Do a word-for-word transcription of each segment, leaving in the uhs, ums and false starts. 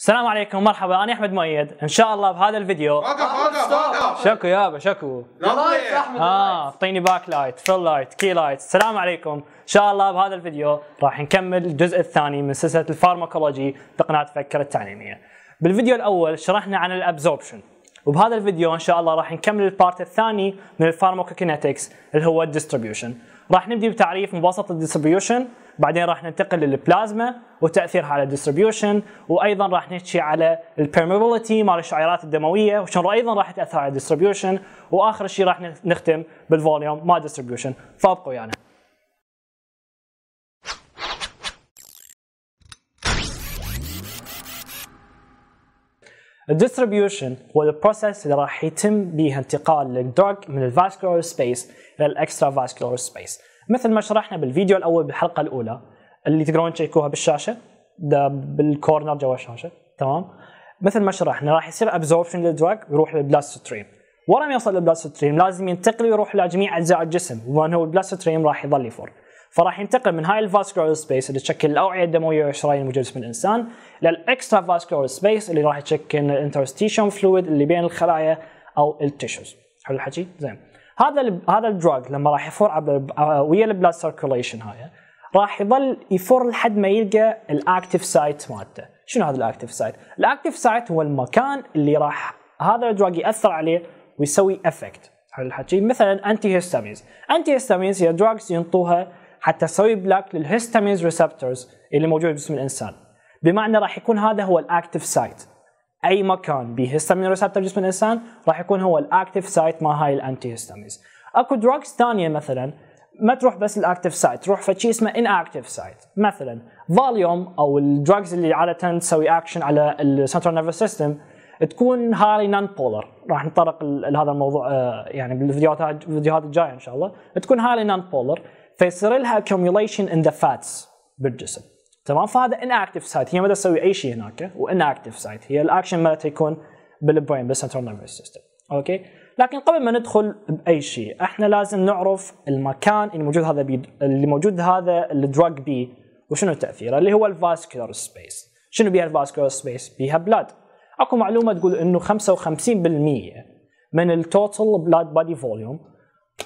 السلام عليكم ومرحبا، انا احمد مؤيد. ان شاء الله بهذا الفيديو وقف وقف وقف شكو يابا شكو لايت احمد اه اعطيني باك لايت فل لايت كي لايت. السلام عليكم، ان شاء الله بهذا الفيديو راح نكمل الجزء الثاني من سلسله الفارماكولوجي بقناه فكر التعليميه. بالفيديو الاول شرحنا عن الابزوربشن، وبهذا الفيديو ان شاء الله راح نكمل البارت الثاني من الفارماكوكينيتكس اللي هو الديستريبيوشن. راح نبدي بتعريف مبسط الديستريبيوشن، بعدين راح ننتقل للبلازما وتاثيرها على الديستريبيوشن، وايضا راح نحكي على البيرميبيليتي مال الشعيرات الدمويه وشلون ايضا راح تاثر على الديستريبيوشن، واخر شيء راح نختم بالفوليوم مال الديستريبيوشن. فابقوا ويانا. يعني. الديستريبيوشن هو البروسيس اللي راح يتم بيها انتقال الدرج من الفاسكولار سبيس الى الاكسترا فاسكولار سبيس، مثل ما شرحنا بالفيديو الاول بالحلقه الاولى اللي تقدرون تشيكوها بالشاشه ده بالكورنر جوا الشاشه، تمام؟ مثل ما شرحنا راح يصير ابزوربشن للدرج ويروح للبلاستريم، ورا ما يوصل للبلاستريم لازم ينتقل ويروح لجميع اجزاء الجسم، بما انه البلاستريم راح يظل يفر، فراح ينتقل من هاي الفاسكولار سبيس اللي تشكل الاوعيه الدمويه والشرايين الموجوده في الانسان للاكسترا فاسكولار سبيس اللي راح يشكل الانترستيشن فلويد اللي بين الخلايا او التشوز. حلو الحكي؟ زين. هذا ال هذا الدراج لما راح يفر ويا البلاد سيركوليشن هاي راح يظل يفر لحد ما يلقى الاكتيف سايت مالته. شنو هذا الاكتيف سايت؟ الاكتيف سايت هو المكان اللي راح هذا الدراج ياثر عليه ويسوي افكت. حلو الحكي؟ مثلا انتي هيستامينز، انتي هيستامينز هي دراجز ينطوها حتى تسوي بلاك للهيستامينز ريسبتورز اللي موجوده بجسم الانسان، بمعنى راح يكون هذا هو الاكتيف سايت. اي مكان به هيستامين ريسبتور بجسم الانسان راح يكون هو الاكتيف سايت مال هاي الانتي هيستامينز. اكو دراجز ثانيه مثلا ما تروح بس الاكتيف سايت، تروح فشي اسمه ان اكتيف سايت، مثلا فاليوم او الدراجز اللي عاده تسوي اكشن على السنترال نيرفس سيستم تكون هاي نون بولر، راح نتطرق لهذا الموضوع يعني بالفيديوهات الفيديوهات الجايه ان شاء الله، تكون هاي نون بولر فيصير لها accumulation in the fats بالجسم، تمام؟ فهذا inactive site هي ما تسوي اي شيء هناك، وinactive site هي الاكشن مالتها يكون بالبرين بالسنترال نيرفس سيستم، اوكي؟ لكن قبل ما ندخل باي شيء احنا لازم نعرف المكان اللي موجود هذا بي اللي موجود هذا الدراج بي وشنو تاثيره اللي هو الفاسكولار سبيس. شنو بيها الفاسكولار سبيس؟ بيها بلاد. اكو معلومه تقول انه خمسة وخمسين بالمية من التوتال بلاد بادي فوليوم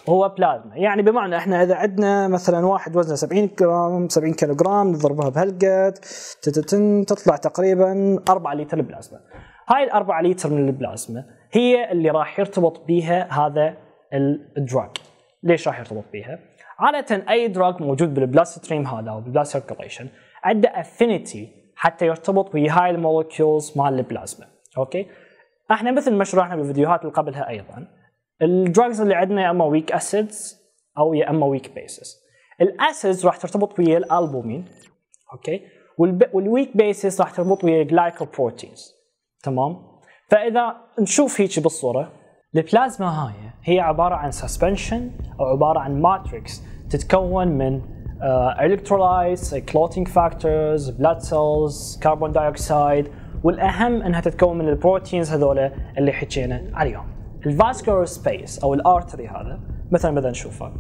هو بلازما، يعني بمعنى احنا اذا عندنا مثلا واحد وزنه سبعين جرام سبعين كيلو جرام نضربها بهالقد تطلع تقريبا أربعة لتر بلازما. هاي الأربعة لتر من البلازما هي اللي راح يرتبط بها هذا الدراج. ليش راح يرتبط بها؟ عادة اي دراج موجود بالبلاد ستريم هذا او بالبلاد سيركوليشن عنده افينيتي حتى يرتبط ويا هاي المولكيولز مال البلازما، اوكي؟ احنا مثل ما شرحنا بالفيديوهات اللي قبلها ايضا الدراجز اللي عندنا يا اما ويك اسيدز او يا اما ويك بيسز. الاسيدز راح ترتبط ويا الالبومين، اوكي؟ والويك بيسز راح ترتبط ويا الجلايكوبروتينز، تمام؟ فاذا نشوف هيك بالصوره البلازما هاي هي عباره عن سسبنشن او عباره عن ماتريكس تتكون من الكترولايتس، كلوتينج فاكتورز، بلاد سيلز، كربون دايوكسيد، والاهم انها تتكون من البروتينز هذول اللي حكينا عليهم. الفاسكولار سبيس او الارتري هذا مثلا بدنا نشوفه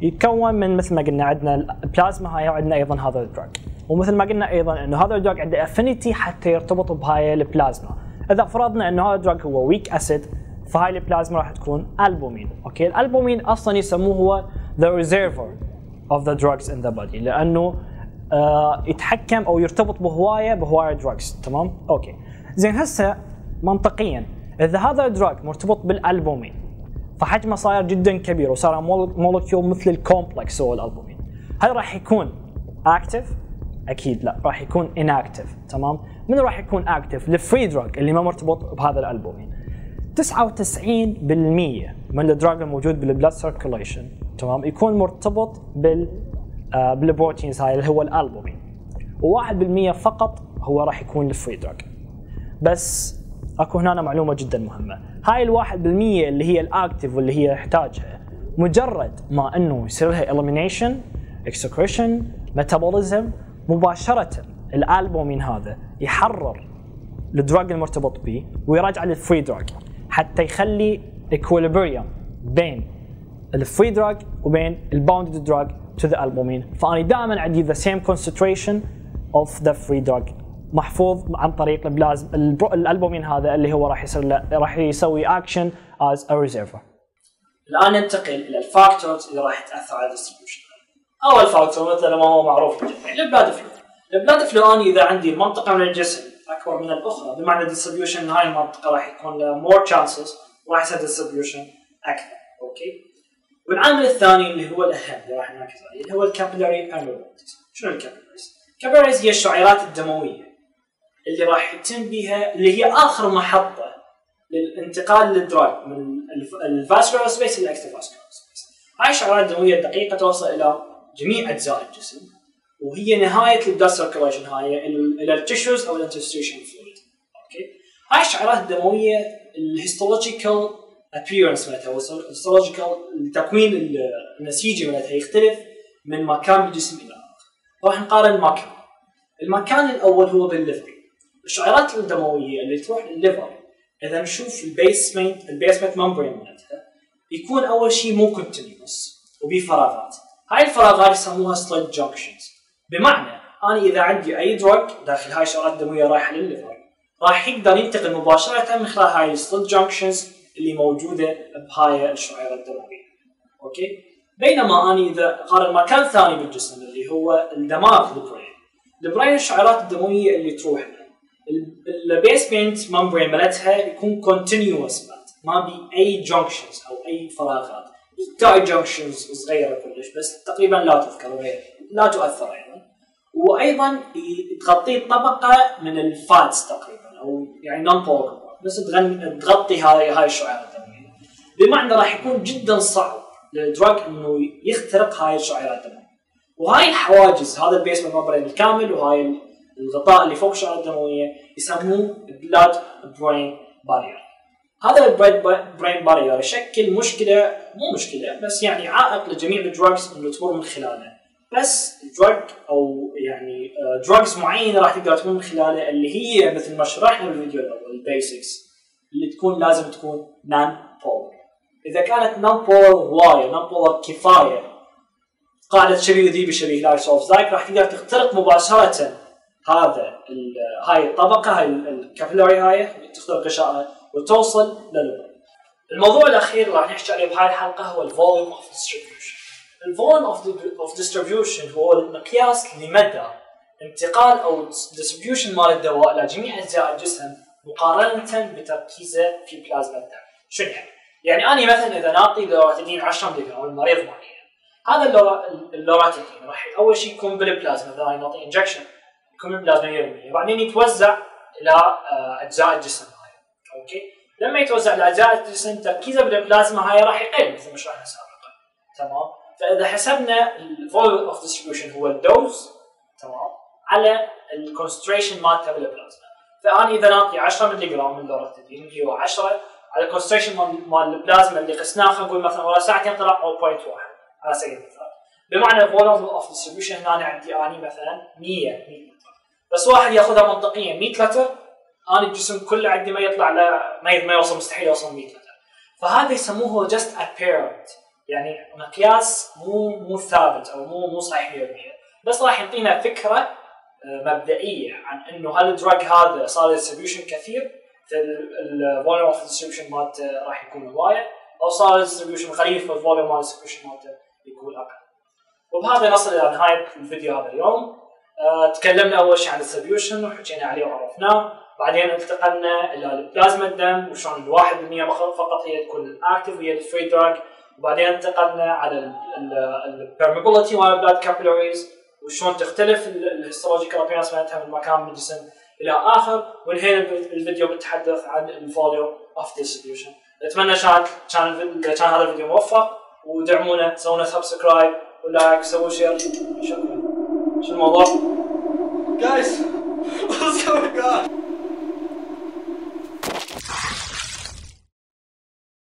يتكون من مثل ما قلنا عندنا البلازما هاي وعندنا ايضا هذا الدراج، ومثل ما قلنا ايضا انه هذا الدراج عنده افينيتي حتى يرتبط بهاي البلازما. اذا فرضنا انه هذا الدراج هو ويك اسيد فهاي البلازما راح تكون البومين، اوكي؟ الالبومين اصلا يسموه هو the reservoir of the drugs in the body لانه آه يتحكم او يرتبط بهوايه بهوايه دراجز، تمام؟ اوكي. زين هسه منطقيا إذا هذا الدراج مرتبط بالألبومين فحجمه صاير جدا كبير وصار مولكيول مثل الكومبلكس هو الألبومين، هل راح يكون أكتف؟ أكيد لا، راح يكون إنأكتف، تمام؟ من راح يكون أكتف؟ الفري دراج اللي ما مرتبط بهذا الألبومين. تسعة وتسعين بالمية من الدراج الموجود بالبلاد سيركوليشن تمام يكون مرتبط بال آه بالبروتينز هاي اللي هو الألبومين، وواحد بالمية فقط هو راح يكون الفري دراج. بس اكو هنا معلومه جدا مهمه، هاي الواحد بالمية اللي هي الاكتيف واللي هي يحتاجها مجرد ما انه يصير لها elimination execution metabolism مباشره الالبومين هذا يحرر الدراج المرتبط به ويرجع للفري دراج حتى يخلي equilibrium بين الفري دراج وبين الباوندد دراج تو ذا البومين، فاني دائما عندي the same concentration of the free drug محفوظ عن طريق البلازما. الالبومين هذا اللي هو راح يصير له راح يسوي اكشن از ا ريزيرفر. الان ننتقل الى الفاكتورز اللي راح تاثر على الديستريبيوشن. اول فاكتور مثل ما هو معروف للجميع البلاد فلو. البلاد فلو اني اذا عندي منطقه من الجسم اكبر من الاخرى بمعنى الديستريبيوشن هاي المنطقه راح يكون له مور تشانسز وراح يصير ديستريبيوشن اكثر. اوكي؟ والعامل الثاني اللي هو الاهم اللي راح نركز عليه اللي هو الكابيلاري بيرميابيلتي. شنو الكابيلاريز؟ الكابيلاريز هي الشعيرات الدمويه اللي راح يتم بها اللي هي اخر محطه للانتقال للدراج من الفاسكولار سبيس الى الاكسترافاسكولار سبيس. هاي الشعيرات الدمويه الدقيقه توصل الى جميع اجزاء الجسم وهي نهايه البلاد سيركيوليشن هاي الى التشوز او الانترستيشن فلويد. اوكي؟ هاي الشعيرات الدمويه الهيستولوجيكال appearance مالتها والهيستولوجيكال التكوين النسيجي مالتها يختلف من مكان بالجسم الى اخر. راح نقارن مكان. المكان الاول هو بالليفر. الشعيرات الدمويه اللي تروح للليفر اذا نشوف البيسمنت البيسمنت ممبرين مالتها يكون اول شيء مو كونتينوس وبي فراغات. هاي الفراغات يسموها سلج جنكشنز. بمعنى انا اذا عندي اي دروج داخل هاي الشعيرات الدمويه رايحه للليفر راح يقدر ينتقل مباشره من خلال هاي السلج جنكشنز اللي موجوده بهاي الشعيره الدمويه. اوكي؟ بينما انا اذا قارن مكان ثاني بالجسم اللي هو الدماغ البرين. البرين الشعيرات الدمويه اللي تروح البيسمنت ممبرين مالتها يكون كونتينوس ما بي اي جنكشنز او اي فراغات. تاع جنكشنز صغيره كلش بس تقريبا لا تذكر غير لا تؤثر ايضا. وايضا تغطي طبقه من الفاتس تقريبا او يعني نون بول بس تغطي هاي هاي الشعيرات الدمويه. بمعنى راح يكون جدا صعب للدراج انه يخترق هاي الشعيرات الدمويه. وهاي الحواجز هذا البيسمنت ممبرين الكامل وهاي الغطاء اللي فوق الشعيرات الدمويه يسموه بلاد برين بارير. هذا البلاد برين بارير يشكل مشكله مو مشكله بس يعني عائق لجميع الدراجز انه تمر من خلاله. بس دراج او يعني دراجز معينه راح تقدر تمر من خلاله اللي هي مثل ما شرحنا بالفيديو الاول البيسكس اللي تكون لازم تكون نان بولر. اذا كانت نان بولر هوايه نان بولر كفايه قاعده شبيه ذي بشبيه لايف اوف ذاك راح تقدر تخترق مباشره هذا هاي الطبقه هاي الكابيلاري هاي تخترق غشائها وتوصل للبول. الموضوع الاخير اللي راح نحكي عليه بهاي الحلقه هو الفوليوم اوف ديستريبيوشن. الفوليوم اوف ديستريبيوشن هو المقياس لمدى انتقال او ديستريبيوشن مال الدواء الى جميع اجزاء الجسم مقارنه بتركيزه في بلازما الدم. شنو يعني؟ يعني انا مثلا اذا نعطي لوراتيدين عشرة ملغ المريض معين هذا اللوراتيدين راح اول شيء يكون بالبلازما اذا نعطي انجكشن يكون بالبلازما مية بالمية وبعدين يتوزع الى اجزاء الجسم. اوكي؟ لما يتوزع الى اجزاء الجسم تركيزه بالبلازما هاي راح يقل مثل ما شرحنا سابقا. تمام؟ فاذا حسبنا الفوليوم اوف ديستريبيوشن هو الدوز تمام على الكونستريشن مالته بالبلازما. فانا اذا نعطي عشرة ملغ من لوراتيدين اللي هو عشرة على الكونستريشن مال البلازما اللي قسناه خلينا نقول مثلا ورا ساعتين طلع صفر فاصلة واحد على سبيل المثال. بمعنى الفوليوم اوف ديستريبيوشن هنا انا عندي اني مثلا مية ملغ بس واحد ياخذها منطقيا مية لتر انا الجسم كله عندي ما يطلع لا ما يوصل مستحيل يوصل مية لتر. فهذا يسموه جاست ابيرنت يعني مقياس مو مو ثابت او مو مو صحيح مية بالمية بس راح يعطينا فكره مبدئيه عن انه هل الدراج هذا صار له ديستريبيوشن كثير الفوليوم اوف ديستريبيوشن مالته راح يكون هوايه او صار له ديستريبيوشن قليل فالفوليوم مال ديستريبيوشن مالته يكون اقل. وبهذا نصل الى نهايه الفيديو هذا اليوم. أه تكلمنا اول شيء عن الديستريبيوشن وحكينا عليه وعرفناه. بعدين انتقلنا الى بلازما الدم وشلون الواحد بالمية فقط هي تكون الاكتف وهي الفري دراج. وبعدين انتقلنا على البيرميابيلتي مال البلاد كابيلاريز وشلون تختلف الهيستولوجيكال ابيرنس مالتها من مكان بالجسم الى اخر. وانهينا الفيديو بالتحدث عن الفوليوم اوف ديستريبيوشن. اتمنى كان كان هذا الفيديو موفق ودعمونا سوونا سبسكرايب ولايك سووا شير. شكرا. شو الموضوع؟